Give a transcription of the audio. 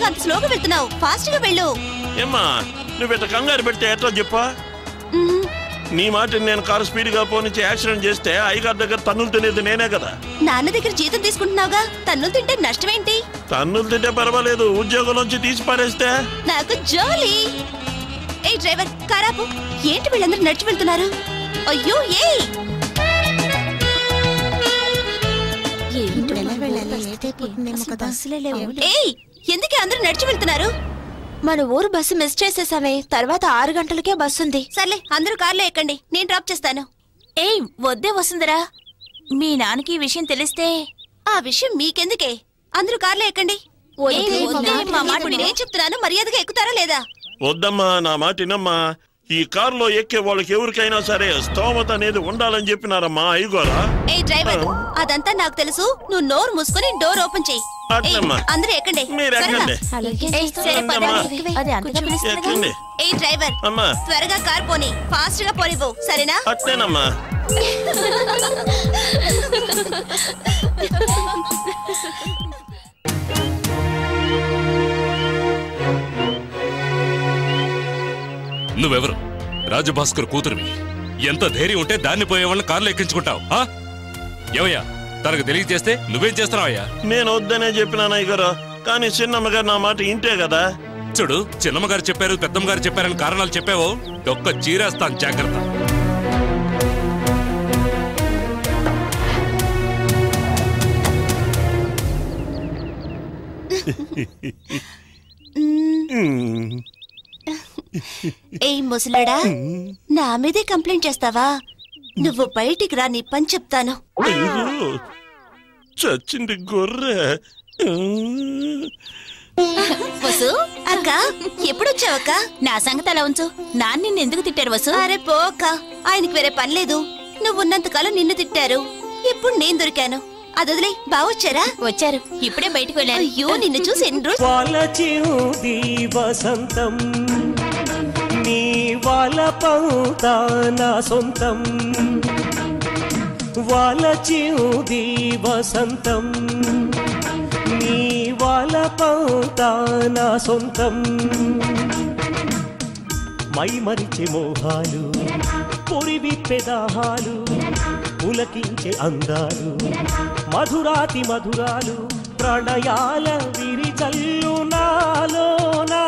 ఎలాగ అంత స్లోగా వెళ్తున్నావు? ఫాస్ట్ గా వెళ్ళు. ఏమ్మా నువ్వు ఇంత కంగారు పెడితే ఎట్లా చెప్పా? నీ మాట నేను కారు స్పీడ్ గా పోనిచ్చి యాక్సిడెంట్ చేస్తే అయ్యగారి దగ్గర తన్నులు తినేది నేనే కదా. నాన్న దగ్గర జీతం తీసుకుంటున్నావుగా, తన్నులు తింటే నష్టమేంటి? తన్నులు తింటే పర్వాలేదు, ఉద్యోగం నుంచి తీసి పారేస్తే నాకు జాలి. ఏ డ్రైవర్ కారాపు, ఏంటి వీళ్ళందరూ నడిచి వెళ్తున్నారు? అయ్యో ఏ ఎందుకే అందరూ నడిచి వెళ్తున్నారు? మన ఊరు బస్సు మిస్ చేసేసామే, తర్వాత 6 గంటలకే బస్సు ఉంది. సర్లే అందరూ కార్లో ఎక్కండి, నేను డ్రాప్ చేస్తాను. ఏయ్ వద్దే వసుందరా, మీ నాన్నకి ఈ విషయం తెలిస్తే? ఆ విషయం మీకెందుకే, అందరూ కార్లో ఎక్కండి. చెప్తున్నాను మర్యాదగా ఎక్కుతారా లేదా? వద్దమ్మా నా మాటినమ్మా, ఈ కారులో ఎక్కే వాళ్ళకి ఎవరికైనా సరే స్తోమత అనేది ఉండాలని చెప్పినారమ్మా అయ్యగోరా. ఏ డ్రైవర్ అదంతా నాకు తెలుసు, నువ్వు నోరు మూసుకొని డోర్ ఓపెన్ చేయి. అందరూ ఎక్కండి. ఏ డ్రైవర్ త్వరగా కార్ పోని, ఫాస్ట్ గా పోనివ్వు సరేనా? అట్లేనమ్మా. నువ్వెవరు? రాజభాస్కర్ కూతురువి, ఎంత ధైర్యం ఉంటే దాన్ని పోయేవాళ్ళని కార్లు ఎక్కించుకుంటావు? ఏమయ్యా తనకు తెలియజేస్తే నువ్వేం చేస్తున్నావయ్యా? నేను వద్దనే చెప్పినాను అయ్యగారు, కానీ చిన్నమ్మగారు నా మాట ఇంటే కదా. చూడు చిన్నమ్మగారు చెప్పారు పెద్దమ్మగారు చెప్పారని కారణాలు చెప్పావు, ఒక్క చీరేస్తాను జాగ్రత్త. ఏ ముసలాడా, నా మీదే కంప్లైంట్ చేస్తావా? నువ్వు బయటికి రా, నీ పని చెప్తాను. చచ్చింది గొర్రె. వసు అక్క ఎప్పుడొచ్చావక్క? నా సంగతి అలా ఉంచు, నాన్న నిన్ను ఎందుకు తిట్టారు వసు? అరే పో అక్క, ఆయనకి వేరే పని లేదు, నువ్వున్నంతకాలం నిన్ను తిట్టారు, ఇప్పుడు నేను దొరికాను. అదొదిలే బావొచ్చారా? వచ్చారు, ఇప్పుడే బయటకు వెళ్ళారు. అయ్యో నిన్ను చూసి ఎన్ని రోజులు. సొంతం వాలచిది వసంతం, నీ వాలపౌతానా సొంతం. మైమరిచే మోహాలు, పొరివిప్పే దాహాలు, పులకించే అందాలు, మధురాతి మధురాలు, ప్రణయాల విరిచల్లు నాలోనా.